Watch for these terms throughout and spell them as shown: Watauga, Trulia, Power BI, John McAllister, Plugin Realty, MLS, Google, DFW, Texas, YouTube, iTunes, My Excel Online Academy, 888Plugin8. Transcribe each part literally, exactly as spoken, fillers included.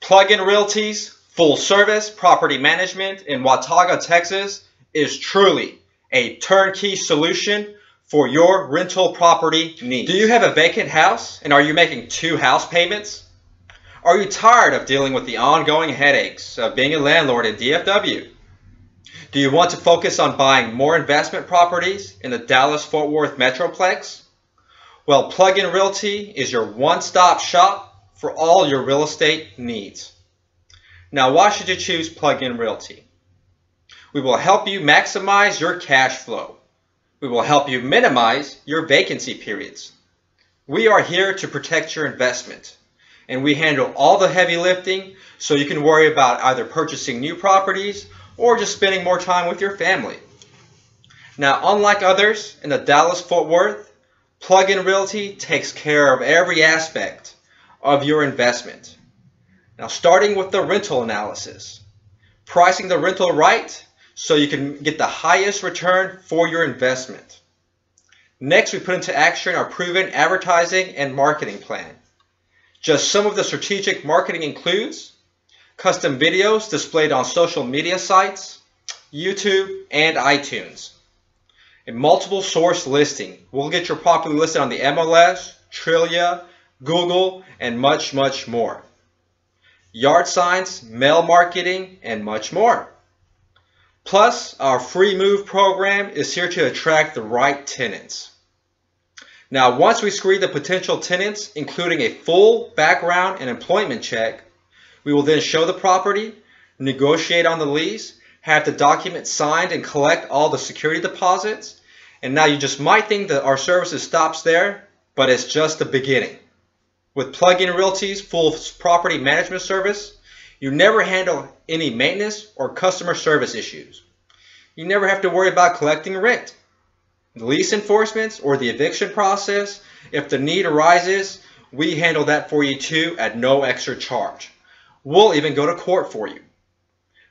Plugin Realty's full-service property management in Watauga, Texas is truly a turnkey solution for your rental property needs. Do you have a vacant house and are you making two house payments? Are you tired of dealing with the ongoing headaches of being a landlord in D F W? Do you want to focus on buying more investment properties in the Dallas-Fort Worth Metroplex? Well, Plugin Realty is your one-stop shop for all your real estate needs. Now, why should you choose Plugin Realty? We will help you maximize your cash flow. We will help you minimize your vacancy periods. We are here to protect your investment, and we handle all the heavy lifting so you can worry about either purchasing new properties or just spending more time with your family. Now, unlike others in the Dallas-Fort Worth, Plugin Realty takes care of every aspect of your investment. Now, starting with the rental analysis, pricing the rental right so you can get the highest return for your investment. Next, we put into action our proven advertising and marketing plan. Just some of the strategic marketing includes custom videos displayed on social media sites, YouTube, and iTunes. A multiple source listing. We'll get your property listed on the M L S, Trulia, Google, and much, much more. Yard signs, mail marketing, and much more. Plus, our free move program is here to attract the right tenants. Now, once we screen the potential tenants, including a full background and employment check, we will then show the property, negotiate on the lease, have the document signed, and collect all the security deposits. And now you just might think that our services stops there, but it's just the beginning. With Plugin Realty's full property management service, you never handle any maintenance or customer service issues. You never have to worry about collecting rent, lease enforcements, or the eviction process. If the need arises, we handle that for you too at no extra charge. We'll even go to court for you.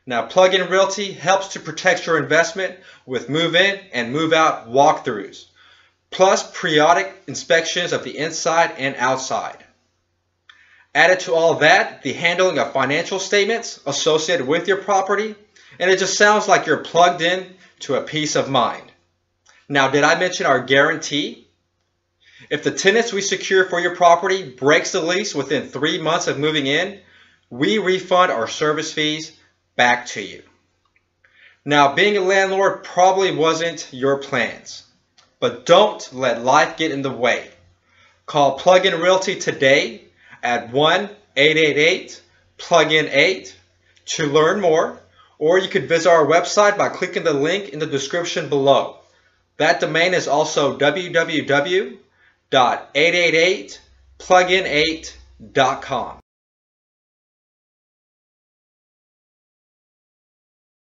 Now, Plugin Realty helps to protect your investment with move-in and move-out walkthroughs, plus periodic inspections of the inside and outside. Added to all that, the handling of financial statements associated with your property, and it just sounds like you're plugged in to a peace of mind. Now, did I mention our guarantee? If the tenants we secure for your property breaks the lease within three months of moving in, we refund our service fees back to you. Now, being a landlord probably wasn't your plans, but don't let life get in the way. Call Plugin Realty today at one eight eight eight plug in eight to learn more, or you could visit our website by clicking the link in the description below. That domain is also w w w dot eight eight eight plug in eight dot com.